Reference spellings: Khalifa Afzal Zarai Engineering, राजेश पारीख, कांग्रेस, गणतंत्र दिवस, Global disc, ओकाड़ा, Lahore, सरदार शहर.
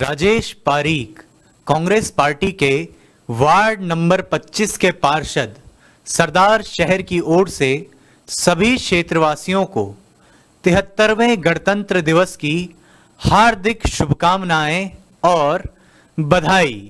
राजेश पारीख कांग्रेस party के ward number 25 के पार्षद सरदार शहर की ओर से सभी क्षेत्रवासियों को 73वें गणतंत्र दिवस की हार्दिक शुभकामनाएं और बधाई।